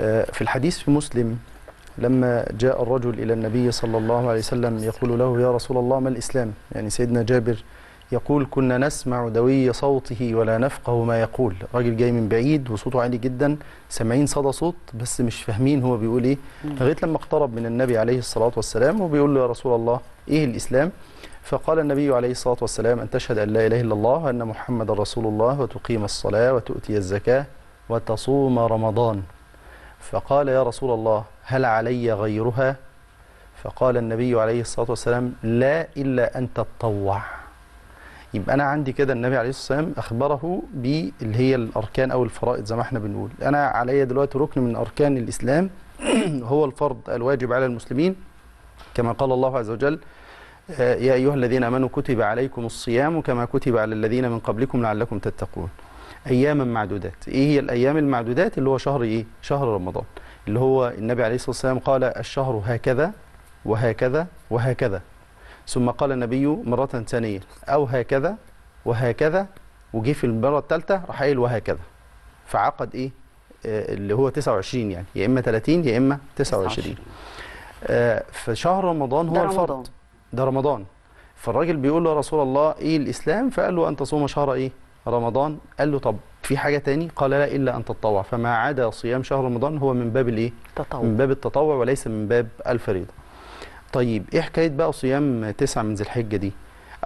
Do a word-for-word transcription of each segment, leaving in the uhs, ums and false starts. في الحديث في مسلم لما جاء الرجل إلى النبي صلى الله عليه وسلم يقول له يا رسول الله ما الإسلام؟ يعني سيدنا جابر يقول كنا نسمع دوي صوته ولا نفقه ما يقول. راجل جاي من بعيد وصوته عالي جدا، سامعين صدى صوت بس مش فاهمين هو بيقول ايه، لغايه لما اقترب من النبي عليه الصلاه والسلام وبيقول له يا رسول الله ايه الاسلام؟ فقال النبي عليه الصلاه والسلام ان تشهد ان لا اله الا الله وان محمدا رسول الله وتقيم الصلاه وتؤتي الزكاه وتصوم رمضان. فقال يا رسول الله هل علي غيرها؟ فقال النبي عليه الصلاه والسلام لا الا ان تتطوع. يبقى أنا عندي كده النبي عليه الصلاة والسلام أخبره باللي هي الأركان أو الفرائض زي ما احنا بنقول. أنا عليا دلوقتي ركن من أركان الإسلام هو الفرض الواجب على المسلمين كما قال الله عز وجل يا أيها الذين آمنوا كتب عليكم الصيام كما كتب على الذين من قبلكم لعلكم تتقون. أياما معدودات. إيه هي الأيام المعدودات؟ اللي هو شهر إيه؟ شهر رمضان، اللي هو النبي عليه الصلاة والسلام قال الشهر هكذا وهكذا وهكذا، ثم قال النبي مرة ثانية أو هكذا وهكذا، وجه في المرة الثالثة راح قايل وهكذا، فعقد إيه اللي هو تسعة وعشرين، يعني يا إما ثلاثين يا إما تسعة وعشرين. آه فشهر رمضان هو الفرض ده رمضان. فالراجل بيقول له يا رسول الله إيه الإسلام؟ فقال له أن تصوم شهر إيه؟ رمضان. قال له طب في حاجة تاني؟ قال لا إلا أن تتطوع، فما عدا صيام شهر رمضان هو من باب الإيه؟ التطوع، من باب التطوع وليس من باب الفريضة. طيب ايه حكايه بقى صيام تسعة من ذي الحجه دي؟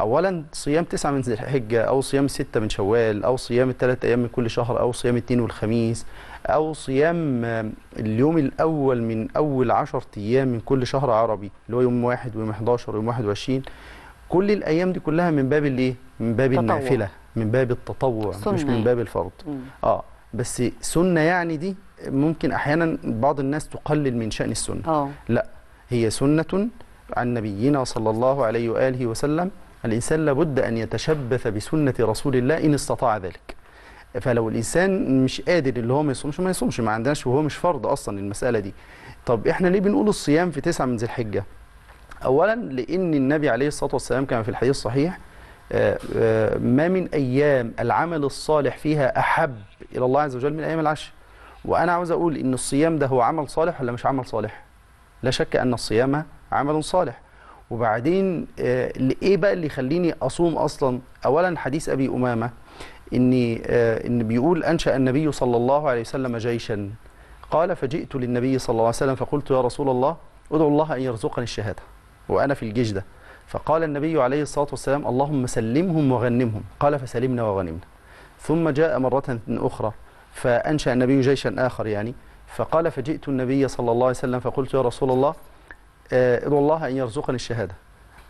اولا صيام تسعة من ذي الحجه او صيام ستة من شوال او صيام الثلاث ايام من كل شهر او صيام الاثنين والخميس او صيام اليوم الاول من اول عشرة ايام من كل شهر عربي اللي هو يوم واحد ويوم احد عشر ويوم واحد وعشرين، كل الايام دي كلها من باب الايه؟ من باب النافله، من باب التطوع، مش من باب الفرض. مم. اه بس سنه يعني دي ممكن احيانا بعض الناس تقلل من شان السنه. أوه. لا، هي سنة عن نبينا صلى الله عليه وآله وسلم. الإنسان لابد أن يتشبث بسنة رسول الله إن استطاع ذلك. فلو الإنسان مش قادر اللي هو ما يصومش ما يصومش، ما عندناش وهو مش فرض أصلا المسألة دي. طب إحنا ليه بنقول الصيام في تسعة من ذي الحجة؟ أولا لأن النبي عليه الصلاة والسلام كما في الحديث الصحيح ما من أيام العمل الصالح فيها أحب إلى الله عز وجل من أيام العشر. وأنا عاوز أقول إن الصيام ده هو عمل صالح ولا مش عمل صالح؟ لا شك أن الصيام عمل صالح. وبعدين آه لإيه بقى اللي يخليني أصوم أصلا؟ أولا حديث أبي أمامة إني آه إن بيقول أنشأ النبي صلى الله عليه وسلم جيشا قال فجئت للنبي صلى الله عليه وسلم فقلت يا رسول الله أدعو الله أن يرزقني الشهادة وأنا في الجيش ده. فقال النبي عليه الصلاة والسلام اللهم سلمهم وغنمهم، قال فسلمنا وغنمنا. ثم جاء مرة أخرى فأنشأ النبي جيشا آخر يعني، فقال فجئت النبي صلى الله عليه وسلم فقلت يا رسول الله ادعو الله أن يرزقني الشهادة،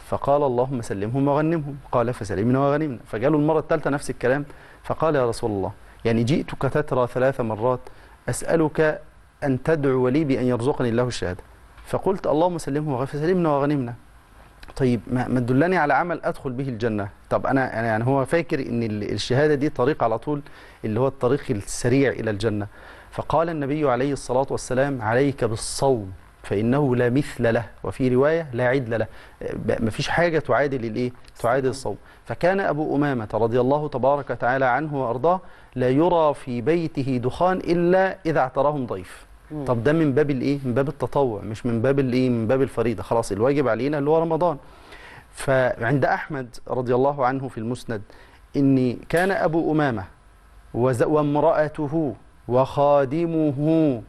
فقال اللهم سلمهم وغنمهم، قال فسلمنا وغنمنا. فجاله المرة الثالثة نفس الكلام فقال يا رسول الله يعني جئتك تترى ثلاث مرات أسألك أن تدعو لي بأن يرزقني الله الشهادة، فقلت اللهم سلمهم فسلمنا وغنمنا. طيب ما تدلني على عمل أدخل به الجنة. طب أنا يعني هو فاكر إن الشهادة دي طريق على طول اللي هو الطريق السريع إلى الجنة. فقال النبي عليه الصلاة والسلام عليك بالصوم فإنه لا مثل له، وفي رواية لا عدل له، مفيش حاجة تعادل الإيه؟ تعادل الصوم. فكان أبو أمامة رضي الله تبارك وتعالى عنه وأرضاه لا يرى في بيته دخان إلا إذا اعتراهم ضيف. مم. طب ده من باب الإيه؟ من باب التطوع، مش من باب الإيه؟ من باب الفريضة. خلاص الواجب علينا اللي هو رمضان. فعند أحمد رضي الله عنه في المسند إن كان أبو أمامة وامرأته وخادمه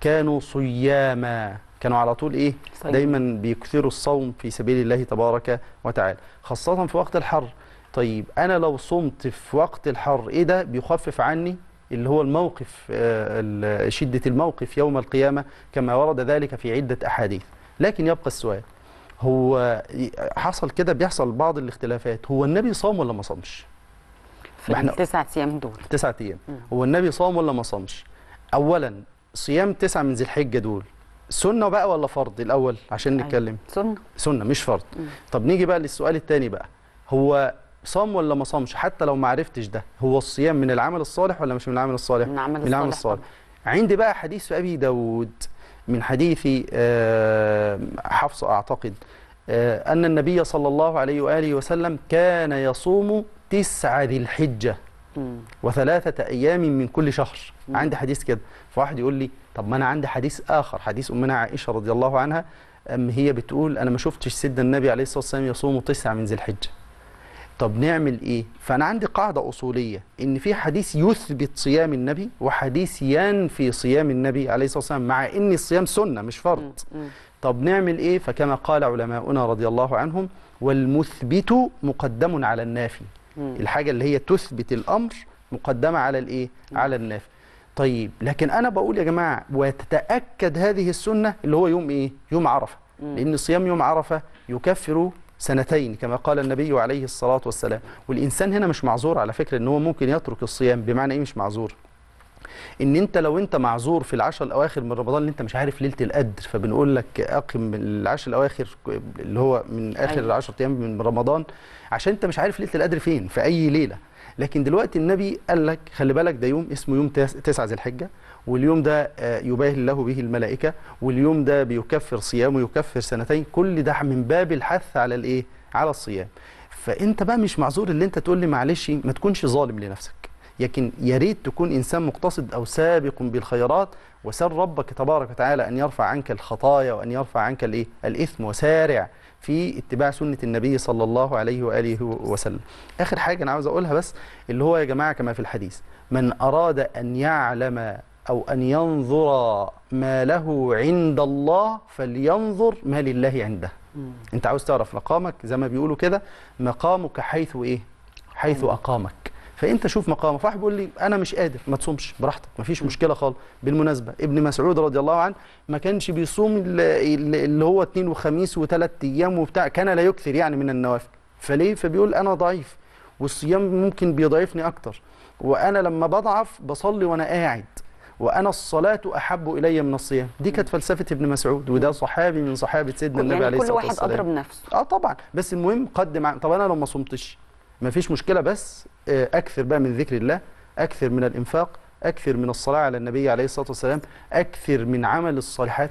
كانوا صياما، كانوا على طول ايه؟ صحيح. دايما بيكثروا الصوم في سبيل الله تبارك وتعالى، خاصة في وقت الحر. طيب انا لو صمت في وقت الحر ايه ده بيخفف عني اللي هو الموقف، آه شدة الموقف يوم القيامة كما ورد ذلك في عدة احاديث. لكن يبقى السؤال، هو حصل كده بيحصل بعض الاختلافات، هو النبي صام ولا ما صامش؟ تسعة ايام دول تسعة ايام هو النبي صام ولا ما صامش؟ اولا صيام تسعة من ذي الحجه دول سنه بقى ولا فرض الاول عشان نتكلم؟ سنه سنه مش فرض. مم. طب نيجي بقى للسؤال الثاني بقى، هو صام ولا ما صامش؟ حتى لو ما عرفتش ده، هو الصيام من العمل الصالح ولا مش من العمل الصالح؟ من العمل, من العمل الصالح. عندي بقى حديث في ابي داود من حديث أه حفصه اعتقد أه ان النبي صلى الله عليه واله وسلم كان يصوم تسعة ذي الحجة وثلاثة أيام من كل شهر. عندي حديث كده. فواحد يقول لي طب ما أنا عندي حديث آخر، حديث أمنا عائشة رضي الله عنها، أم هي بتقول أنا ما شفتش سيدنا النبي عليه الصلاة والسلام يصوم تسعة من ذي الحجة. طب نعمل إيه؟ فأنا عندي قاعدة أصولية إن في حديث يثبت صيام النبي وحديث ينفي صيام النبي عليه الصلاة والسلام، مع إن الصيام سنة مش فرض. طب نعمل إيه؟ فكما قال علماؤنا رضي الله عنهم: والمثبت مقدم على النافي. الحاجة اللي هي تثبت الأمر مقدمة على الإيه؟ على النافي. طيب لكن أنا بقول يا جماعة وتتأكد هذه السنة اللي هو يوم إيه؟ يوم عرفة، لأن صيام يوم عرفة يكفر سنتين كما قال النبي عليه الصلاة والسلام. والإنسان هنا مش معذور على فكرة إن هو ممكن يترك الصيام. بمعنى إيه مش معذور؟ إن أنت لو أنت معذور في العشر الأواخر من رمضان اللي أنت مش عارف ليلة القدر، فبنقول لك أقم العشر الأواخر اللي هو من آخر العشر أيام من رمضان عشان أنت مش عارف ليلة القدر فين في أي ليلة. لكن دلوقتي النبي قال لك خلي بالك ده يوم اسمه يوم تسعة ذي الحجة، واليوم ده يباهي الله به الملائكة، واليوم ده بيكفر صيام ويكفر سنتين. كل ده من باب الحث على الإيه؟ على الصيام. فأنت بقى مش معذور اللي أنت تقول لي معلش. ما تكونش ظالم لنفسك، لكن يا ريت تكون إنسان مقتصد أو سابق بالخيرات، وسل ربك تبارك وتعالى أن يرفع عنك الخطايا وأن يرفع عنك الإيه؟ الإثم، وسارع في اتباع سنة النبي صلى الله عليه وآله وسلم. آخر حاجة أنا عاوز أقولها بس اللي هو يا جماعة كما في الحديث: من أراد أن يعلم أو أن ينظر ما له عند الله فلينظر ما لله عنده. مم. أنت عاوز تعرف مقامك زي ما بيقولوا كده، مقامك حيث إيه؟ حيث مم. أقامك. فانت شوف مقامك. واحد بيقول لي انا مش قادر، ما تصومش براحتك مفيش مشكله خالص. بالمناسبه ابن مسعود رضي الله عنه ما كانش بيصوم اللي هو اثنين وخميس وثلاث ايام وبتاع، كان لا يكثر يعني من النوافل. فليه؟ فبيقول انا ضعيف والصيام ممكن بيضعفني اكتر، وانا لما بضعف بصلي وانا قاعد، وانا الصلاه احب الي من الصيام. دي كانت فلسفه ابن مسعود، وده صحابي من صحابه سيدنا النبي يعني عليه الصلاه والسلام. كل واحد أضرب نفسه. اه طبعا، بس المهم قدم. طب انا لو ما صمتش ما فيش مشكلة، بس أكثر بقى من ذكر الله، أكثر من الإنفاق، أكثر من الصلاة على النبي عليه الصلاة والسلام، أكثر من عمل الصالحات،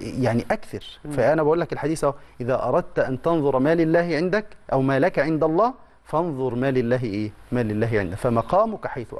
يعني أكثر. فأنا بقول لك الحديث أهو: إذا أردت أن تنظر ما لله عندك أو ما لك عند الله فانظر ما لله إيه؟ ما لله عندك، فمقامك حيث أقامك.